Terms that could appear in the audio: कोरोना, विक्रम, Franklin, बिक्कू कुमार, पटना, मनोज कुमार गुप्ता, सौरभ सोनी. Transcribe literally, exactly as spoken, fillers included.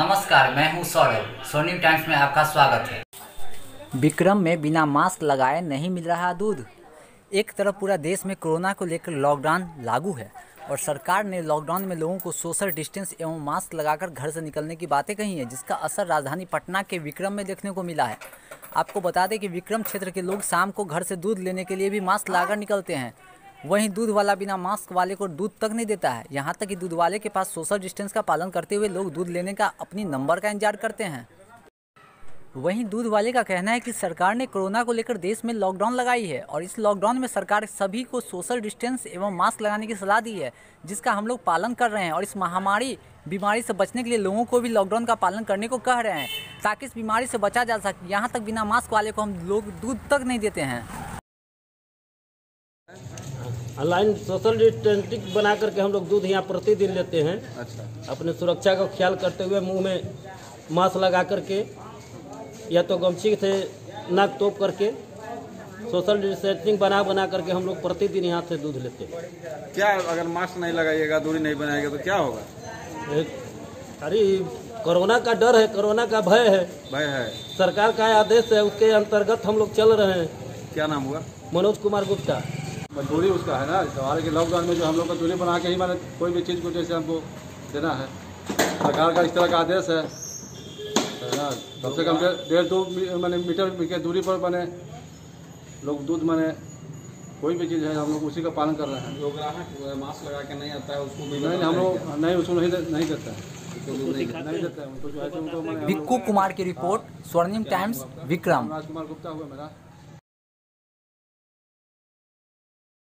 नमस्कार, मैं हूं सौरभ। सोनी टाइम्स में आपका स्वागत है। विक्रम में बिना मास्क लगाए नहीं मिल रहा दूध। एक तरफ पूरा देश में कोरोना को लेकर लॉकडाउन लागू है और सरकार ने लॉकडाउन में लोगों को सोशल डिस्टेंस एवं मास्क लगाकर घर से निकलने की बातें कही हैं, जिसका असर राजधानी पटना के विक्रम में देखने को मिला है। आपको बता दें कि विक्रम क्षेत्र के लोग शाम को घर से दूध लेने के लिए भी मास्क लगाकर निकलते हैं। वहीं दूध वाला बिना मास्क वाले को दूध तक नहीं देता है। यहाँ तक कि दूध वाले के पास सोशल डिस्टेंस का पालन करते हुए लोग दूध लेने का अपनी नंबर का इंतजार करते हैं। वहीं दूध वाले का कहना है कि सरकार ने कोरोना को लेकर देश में लॉकडाउन लगाई है और इस लॉकडाउन में सरकार सभी को सोशल डिस्टेंस एवं मास्क लगाने की सलाह दी है, जिसका हम लोग पालन कर रहे हैं और इस महामारी बीमारी से बचने के लिए लोगों को भी लॉकडाउन का पालन करने को कह रहे हैं, ताकि इस बीमारी से बचा जा सके। यहाँ तक बिना मास्क वाले को हम लोग दूध तक नहीं देते हैं। ऑनलाइन सोशल डिस्टेंसिंग बना करके हम लोग दूध यहाँ प्रतिदिन लेते हैं। अच्छा, अपने सुरक्षा का ख्याल करते हुए मुंह में मास्क लगा करके या तो गमछी से नाक तोप करके सोशल डिस्टेंसिंग बना बना करके हम लोग प्रतिदिन यहाँ से दूध लेते हैं। क्या अगर मास्क नहीं लगाइएगा, दूरी नहीं बनाएगा तो क्या होगा? अरे कोरोना का डर है, कोरोना का भय है, भय है। सरकार का आदेश है, उसके अंतर्गत हम लोग चल रहे हैं। क्या नाम हुआ? मनोज कुमार गुप्ता। दूरी उसका है ना सवाल कि लॉकडाउन में जो हम लोग का दूरी बना के ही मैंने कोई भी चीज़ को जैसे हमको देना है। सरकार का इस तरह का आदेश है ना, कम से कम डेढ़ दो मैंने मीटर के दूरी पर बने लोग दूध मैंने कोई भी चीज़ है हम लोग उसी का पालन कर रहे हैं। जो ग्राहक मास्क लगा के नहीं आता है उसको भी नहीं, हम लोग नहीं उसको नहीं नहीं देते हैं। बिक्कू कुमार की रिपोर्ट, स्वर्णिम टाइम्स, विक्रम। मनोज कुमार गुप्ता हुआ मेरा।